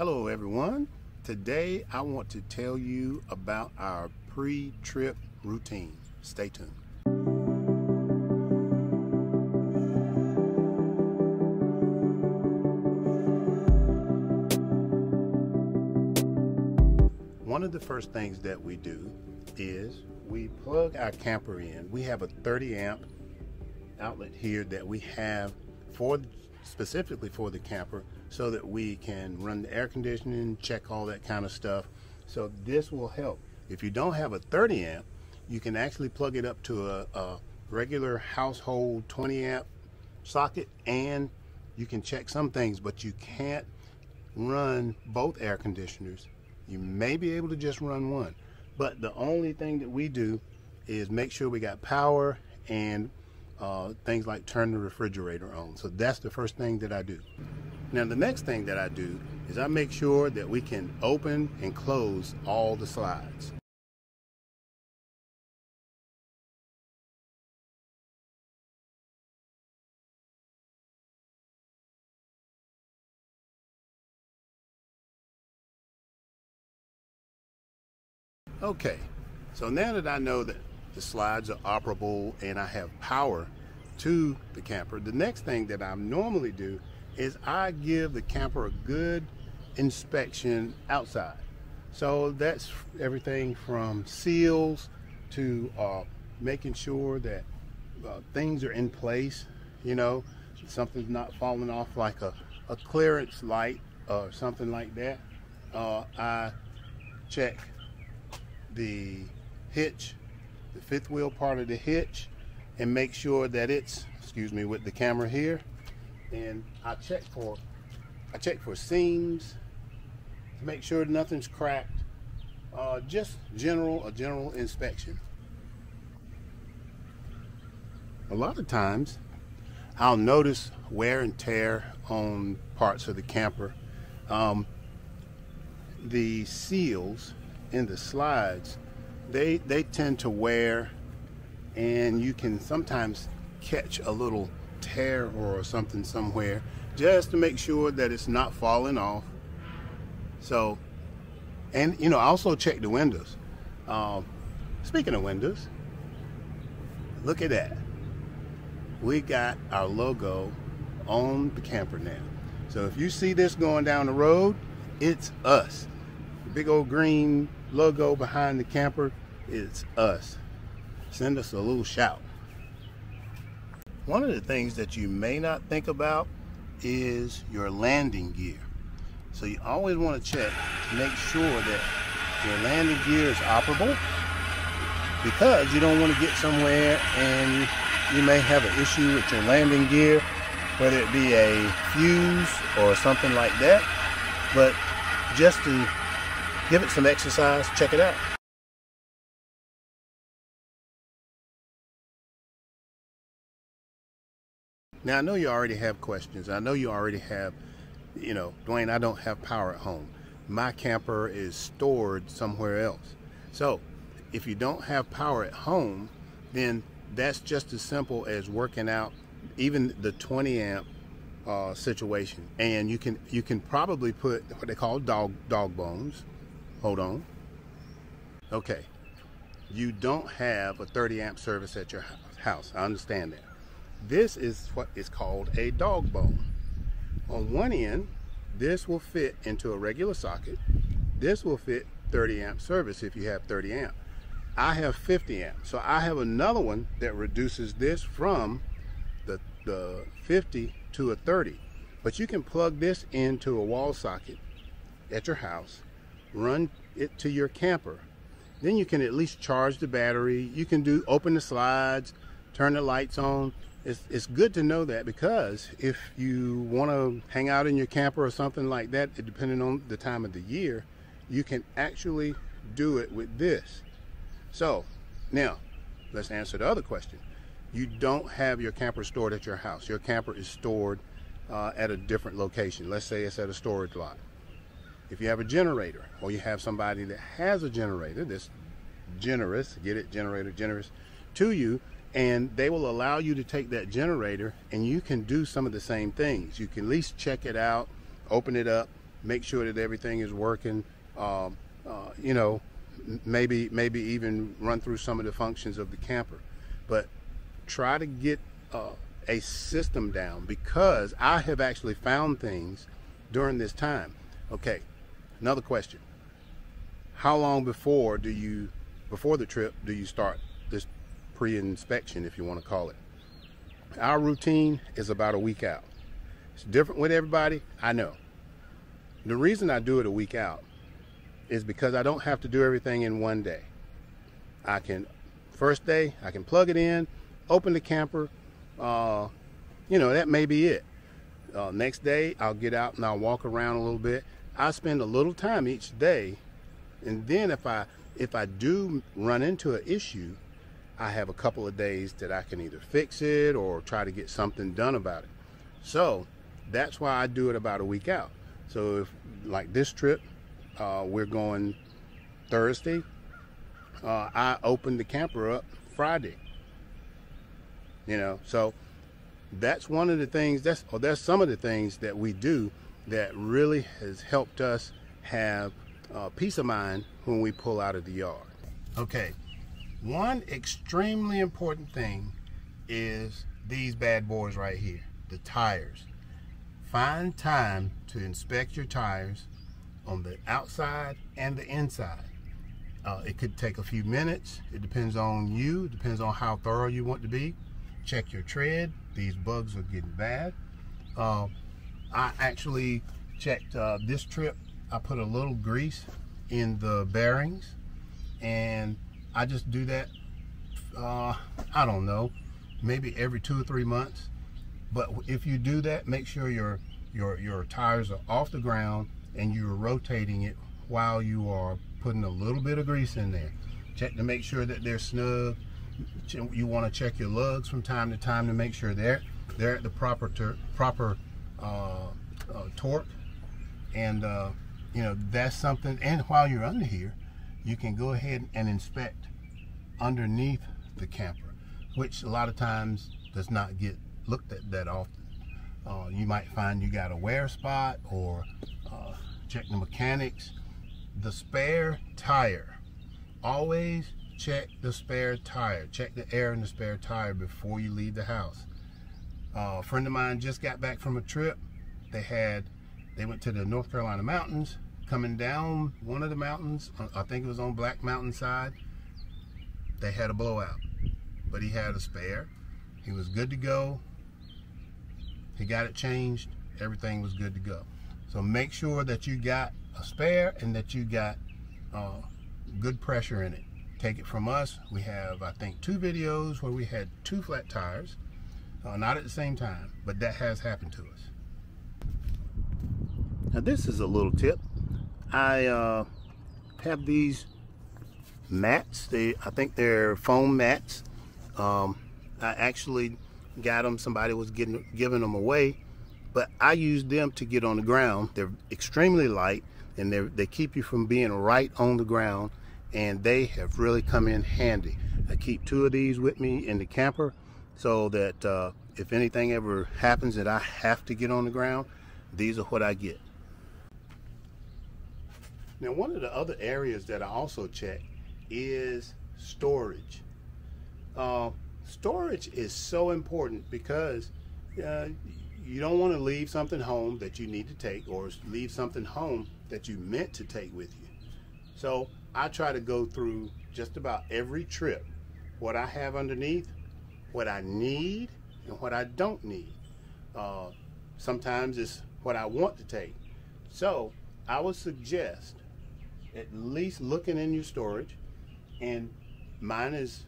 Hello everyone. Today I want to tell you about our pre-trip routine. Stay tuned. One of the first things that we do is we plug our camper in. We have a 30-amp outlet here that we have specifically for the camper so that we can run the air conditioning, check all that kind of stuff. So this will help. If you don't have a 30-amp, you can actually plug it up to a regular household 20-amp socket, and you can check some things, but you can't run both air conditioners. You may be able to just run one, but the only thing that we do is make sure we got power and things like turn the refrigerator on. So that's the first thing that I do. Now the next thing that I do is I make sure that we can open and close all the slides. Okay, so now that I know that the slides are operable and I have power to the camper, the next thing that I normally do is I give the camper a good inspection outside. So that's everything from seals to making sure that things are in place, you know, something's not falling off, like a clearance light or something like that. I check the hitch, the fifth wheel part of the hitch, and make sure that it's, excuse me, with the camera here, and I check for seams to make sure nothing's cracked. Just a general inspection. A lot of times I'll notice wear and tear on parts of the camper. The seals in the slides, they tend to wear, and you can sometimes catch a little tear or something somewhere, just to make sure that it's not falling off. So, and you know, I also check the windows. Speaking of windows, look at that, we got our logo on the camper now. So if you see this going down the road, it's us. The big old green logo behind the camper, it's us. Send us a little shout. One of the things that you may not think about is your landing gear. So you always want to check to make sure that your landing gear is operable, because you don't want to get somewhere and you may have an issue with your landing gear, whether it be a fuse or something like that. But just to give it some exercise, check it out. Now I know you already have questions. I know you already have, you know, Dwayne, I don't have power at home. My camper is stored somewhere else. So if you don't have power at home, then that's just as simple as working out even the 20-amp situation. And you can probably put what they call dog bones. Hold on. Okay, you don't have a 30-amp service at your house. I understand that. This is what is called a dog bone. On one end, this will fit into a regular socket. This will fit 30-amp service if you have 30-amp. I have 50-amp, so I have another one that reduces this from the 50 to a 30. But you can plug this into a wall socket at your house, run it to your camper. Then you can at least charge the battery. You can open the slides, turn the lights on. It's good to know that, because if you want to hang out in your camper or something like that, depending on the time of the year, you can actually do it with this. So now let's answer the other question. You don't have your camper stored at your house. Your camper is stored at a different location. Let's say it's at a storage lot. If you have a generator, or you have somebody that has a generator that's generous, get it, generator, generous to you, and they will allow you to take that generator and you can do some of the same things. You can at least check it out, open it up, make sure that everything is working, you know, maybe even run through some of the functions of the camper. But try to get a system down, because I have actually found things during this time. Okay, another question. How long before the trip do you start this pre-inspection, if you want to call it? Our routine is about a week out. It's different with everybody, I know. The reason I do it a week out is because I don't have to do everything in one day. I can, first day, I can plug it in, open the camper, you know, that may be it. Next day, I'll get out and I'll walk around a little bit. I spend a little time each day, and then if I do run into an issue, I have a couple of days that I can either fix it or try to get something done about it. So that's why I do it about a week out. So if, like this trip, we're going Thursday, I opened the camper up Friday. You know, so that's one of the things, that's some of the things that we do that really has helped us have peace of mind when we pull out of the yard. Okay, one extremely important thing is these bad boys right here, the tires. Find time to inspect your tires on the outside and the inside. It could take a few minutes. It depends on you, it depends on how thorough you want to be. Check your tread. These bugs are getting bad. I actually checked this trip. I put a little grease in the bearings, and I just do that, I don't know, maybe every 2 or 3 months. But if you do that, make sure your tires are off the ground and you're rotating it while you are putting a little bit of grease in there. Check to make sure that they're snug. You want to check your lugs from time to time to make sure they're at the proper torque. And you know, that's something. And while you're under here, you can go ahead and inspect underneath the camper, which a lot of times does not get looked at that often. You might find you got a wear spot, or check the mechanics. The spare tire, always check the spare tire. Check the air in the spare tire before you leave the house. A friend of mine just got back from a trip. They went to the North Carolina mountains. Coming down one of the mountains, I think it was on Black Mountain side, they had a blowout, but he had a spare. He was good to go. He got it changed. Everything was good to go. So make sure that you got a spare and that you got good pressure in it. Take it from us, we have, I think, 2 videos where we had 2 flat tires, not at the same time, but that has happened to us. Now this is a little tip. I have these mats. I think they're foam mats. I actually got them, somebody was giving them away, but I use them to get on the ground. They're extremely light, and they keep you from being right on the ground, and they have really come in handy. I keep 2 of these with me in the camper, so that if anything ever happens that I have to get on the ground, these are what I get. Now, one of the other areas that I also check is storage. Storage is so important, because you don't want to leave something home that you need to take, or leave something home that you meant to take with you. So I try to go through just about every trip what I have underneath, what I need, and what I don't need. Sometimes it's what I want to take. So I would suggest at least looking in your storage, and mine is,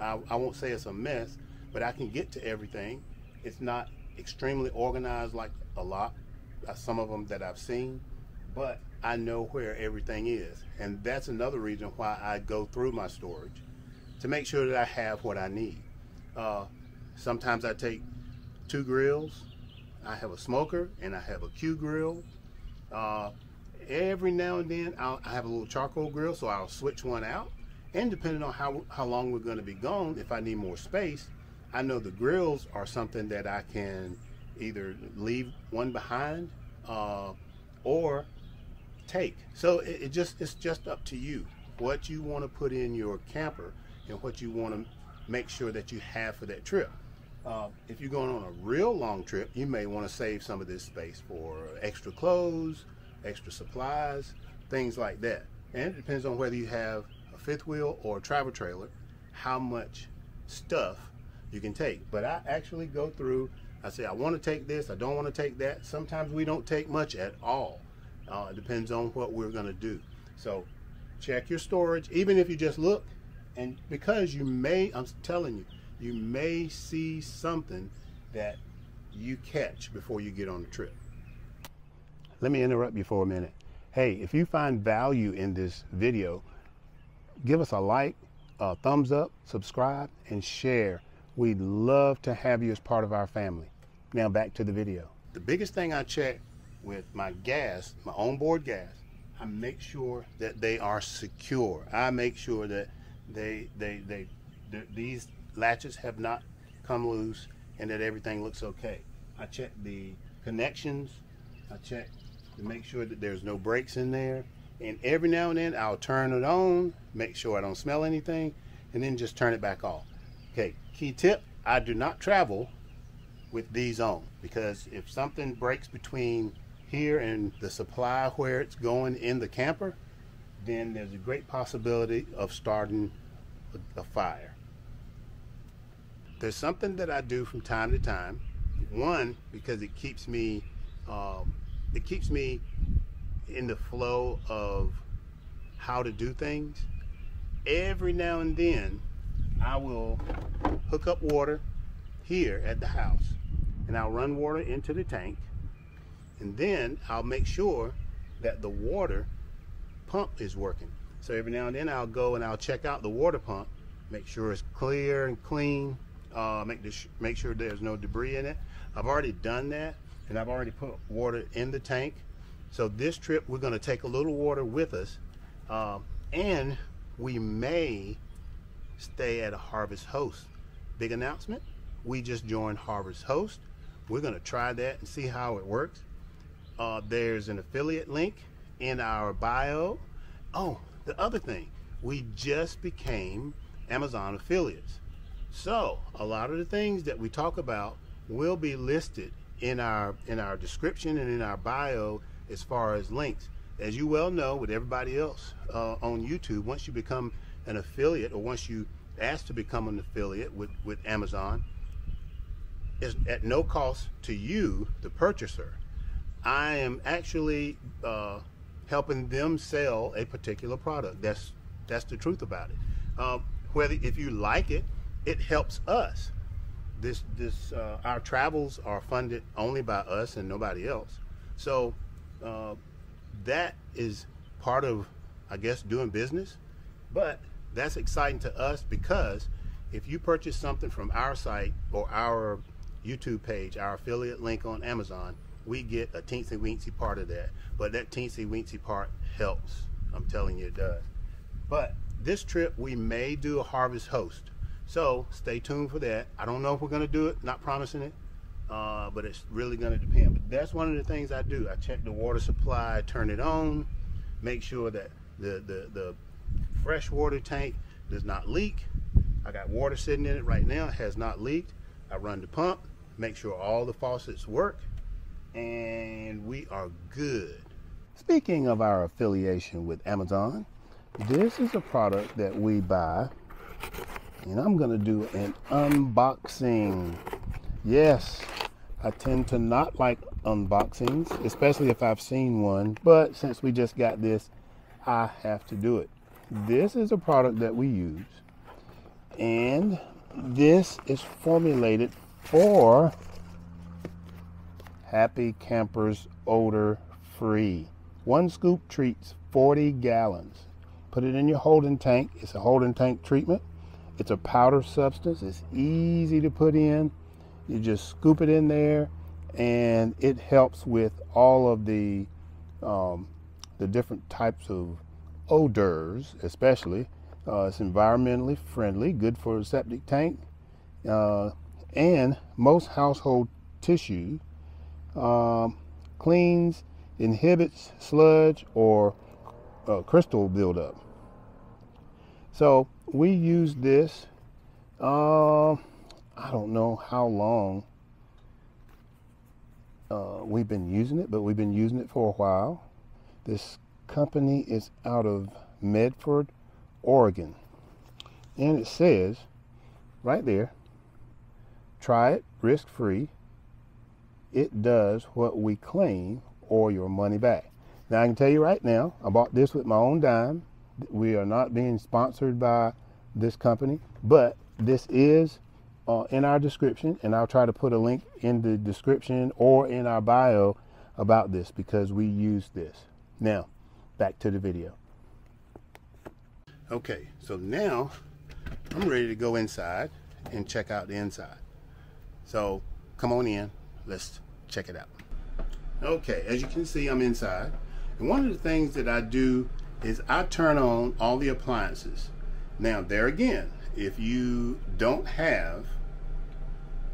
I won't say it's a mess, but I can get to everything. It's not extremely organized like a lot, some of them that I've seen, but I know where everything is. And that's another reason why I go through my storage, to make sure that I have what I need. Sometimes I take 2 grills. I have a smoker and I have a Q grill. Every now and then I have a little charcoal grill, so I'll switch one out. And depending on how long we're going to be gone, if I need more space, I know the grills are something that I can either leave one behind, or take. So it's just up to you what you want to put in your camper and what you want to make sure that you have for that trip. If you're going on a real long trip, you may want to save some of this space for extra clothes, extra supplies, things like that. And it depends on whether you have a fifth wheel or a travel trailer, how much stuff you can take. But I actually go through, I say I want to take this, I don't want to take that. Sometimes we don't take much at all. It depends on what we're going to do. So check your storage, even if you just look. And because you may, I'm telling you, you may see something that you catch before you get on the trip. Let me interrupt you for a minute. Hey, if you find value in this video, give us a like, a thumbs up, subscribe, and share. We'd love to have you as part of our family. Now back to the video. The biggest thing I check with my gas, my onboard gas, I make sure that they are secure. I make sure that these latches have not come loose and that everything looks okay. I check the connections, I check to make sure that there's no breaks in there, and every now and then I'll turn it on, make sure I don't smell anything, and then just turn it back off. Okay, key tip, I do not travel with these on, because if something breaks between here and the supply where it's going in the camper, then there's a great possibility of starting a fire. There's something that I do from time to time. One, because it keeps me in the flow of how to do things. Every now and then, I will hook up water here at the house, and I'll run water into the tank, and then I'll make sure that the water pump is working. So every now and then I'll go and I'll check out the water pump, make sure it's clear and clean. Make sure there's no debris in it. I've already done that, and I've already put water in the tank. So this trip we're going to take a little water with us, and we may stay at a Harvest Host. Big announcement, we just joined Harvest Host. We're going to try that and see how it works. There's an affiliate link in our bio. Oh, the other thing, we just became Amazon affiliates. So a lot of the things that we talk about will be listed in our description and in our bio as far as links. As you well know, with everybody else on YouTube, once you become an affiliate, or once you ask to become an affiliate with Amazon, is at no cost to you, the purchaser. I am actually helping them sell a particular product. That's the truth about it. Whether if you like it, it helps us. Our travels are funded only by us and nobody else. So that is part of, I guess, doing business. But that's exciting to us, because if you purchase something from our site or our YouTube page, our affiliate link on Amazon, we get a teensy weensy part of that. But that teensy weensy part helps. I'm telling you, it does. But this trip, we may do a Harvest Host. So stay tuned for that. I don't know if we're going to do it, not promising it, but it's really going to depend. But that's one of the things I do. I check the water supply, turn it on, make sure that the freshwater tank does not leak. I got water sitting in it right now, it has not leaked. I run the pump, make sure all the faucets work, and we are good. Speaking of our affiliation with Amazon, this is a product that we buy, and I'm gonna do an unboxing. Yes, I tend to not like unboxings, especially if I've seen one, but since we just got this, I have to do it. This is a product that we use, and this is formulated for Happy Campers odor free. 1 scoop treats 40 gallons. Put it in your holding tank. It's a holding tank treatment. It's a powder substance, it's easy to put in. You just scoop it in there, and it helps with all of the different types of odors, especially. It's environmentally friendly, good for a septic tank, and most household tissue. Cleans inhibits sludge or crystal buildup. So we used this, I don't know how long we've been using it, but we've been using it for a while. This company is out of Medford, Oregon. And it says right there, try it risk-free. It does what we claim or your money back. Now I can tell you right now, I bought this with my own dime. We are not being sponsored by this company, but this is in our description, and I'll try to put a link in the description or in our bio about this because we use this. Now, back to the video. Okay, so now I'm ready to go inside and check out the inside. So come on in, let's check it out. Okay, as you can see, I'm inside. And one of the things that I do is I turn on all the appliances. Now there again, if you don't have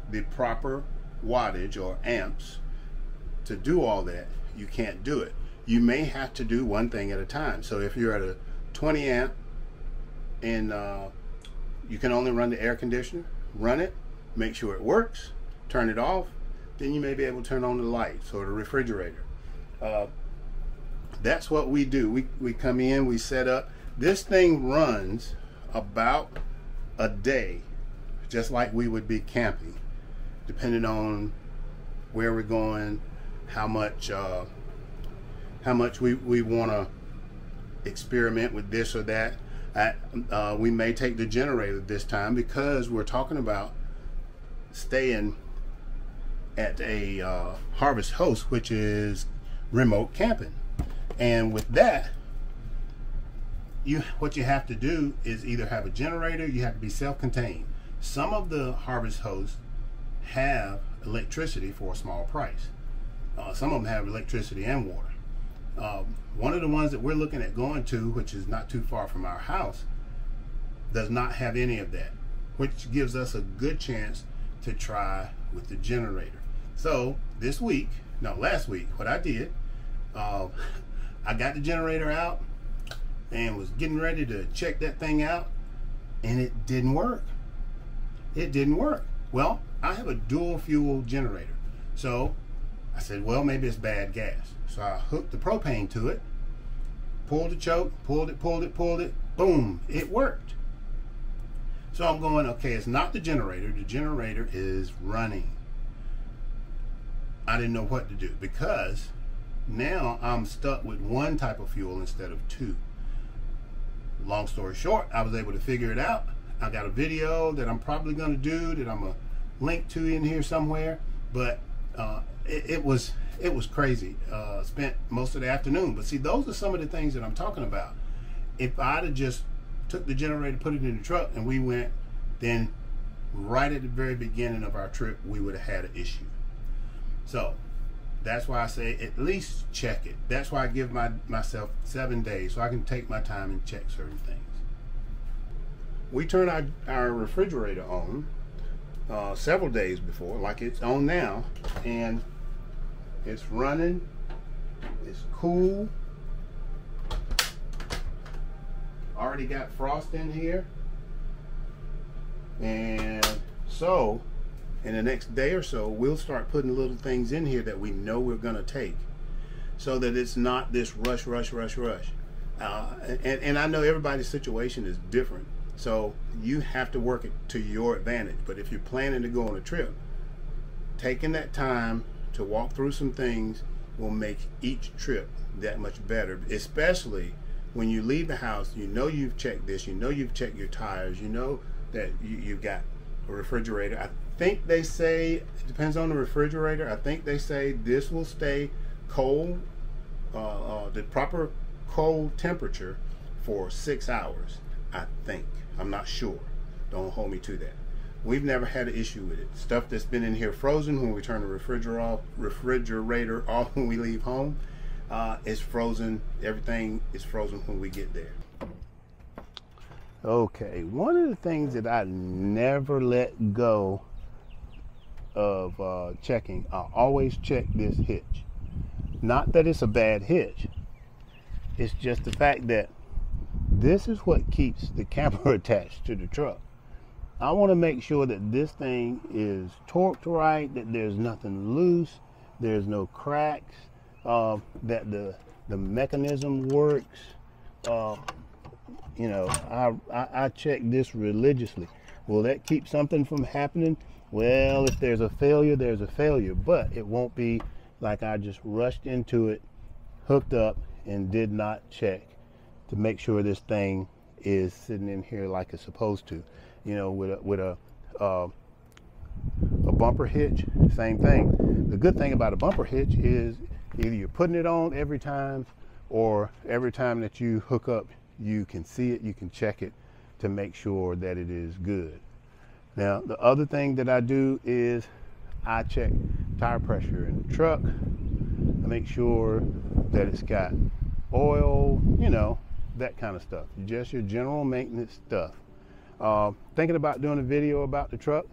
the proper wattage or amps to do all that, you can't do it. You may have to do one thing at a time. So if you're at a 20 amp and you can only run the air conditioner, run it, make sure it works, turn it off, then you may be able to turn on the lights or the refrigerator. That's what we do. We come in, we set up. This thing runs about a day, just like we would be camping, depending on where we're going, how much we want to experiment with this or that. We may take the generator this time because we're talking about staying at a Harvest Host, which is remote camping. And with that, what you have to do is either have a generator, you have to be self-contained. Some of the Harvest Hosts have electricity for a small price. Some of them have electricity and water. One of the ones that we're looking at going to, which is not too far from our house, does not have any of that, which gives us a good chance to try with the generator. So this week, no, last week, what I did, I got the generator out and was getting ready to check that thing out, and it didn't work. It didn't work. Well, I have a dual fuel generator. So I said, well, maybe it's bad gas. So I hooked the propane to it, pulled the choke, pulled it, boom, it worked. So I'm going, okay, it's not the generator. The generator is running. I didn't know what to do because now I'm stuck with one type of fuel instead of two. Long story short, I was able to figure it out. I got a video that I'm probably going to do that I'm going to link to in here somewhere, but it was crazy. Spent most of the afternoon. But see, those are some of the things that I'm talking about. If I'd have just took the generator, put it in the truck, and we went, then right at the very beginning of our trip, we would have had an issue. So that's why I say at least check it. That's why I give myself 7 days so I can take my time and check certain things. We turn our refrigerator on several days before, like it's on now, and it's running, it's cool. Already got frost in here. And so in the next day or so, we'll start putting little things in here that we know we're gonna take so that it's not this rush. And I know everybody's situation is different. So you have to work it to your advantage. But if you're planning to go on a trip, taking that time to walk through some things will make each trip that much better, especially when you leave the house. You know you've checked this, you know you've checked your tires, you know that you've got a refrigerator. I think they say, it depends on the refrigerator, I think they say this will stay cold, the proper cold temperature for 6 hours, I think. I'm not sure. Don't hold me to that. We've never had an issue with it. Stuff that's been in here frozen when we turn the refrigerator off when we leave home, it's frozen. Everything is frozen when we get there. Okay, one of the things that I never let go of checking, I always check this hitch. Not that it's a bad hitch. It's just the fact that this is what keeps the camper attached to the truck. I want to make sure that this thing is torqued right, that there's nothing loose, there's no cracks, that the mechanism works. You know, I check this religiously. Will that keep something from happening? Well, if there's a failure, there's a failure, but it won't be like I just rushed into it, hooked up, and did not check to make sure this thing is sitting in here like it's supposed to. You know, with a bumper hitch, same thing. The good thing about a bumper hitch is either you're putting it on every time, or every time that you hook up, you can see it, you can check it to make sure that it is good. Now, the other thing that I do is I check tire pressure in the truck. I make sure that it's got oil, you know, that kind of stuff. Just your general maintenance stuff. Thinking about doing a video about the truck?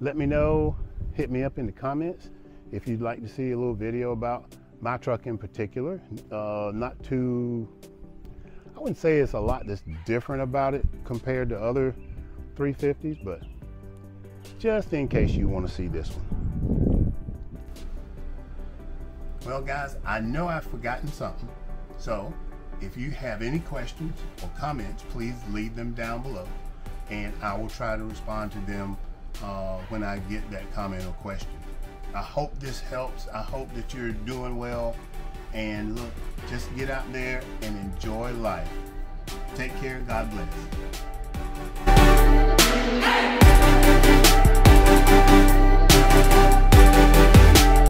Let me know. Hit me up in the comments if you'd like to see a little video about my truck in particular. Not too, I wouldn't say it's a lot that's different about it compared to other 350s, but just in case you want to see this one. Well guys, I know I've forgotten something, so if you have any questions or comments, please leave them down below and I will try to respond to them when I get that comment or question. I hope this helps. I hope that you're doing well, and look, just get out there and enjoy life. Take care. God bless.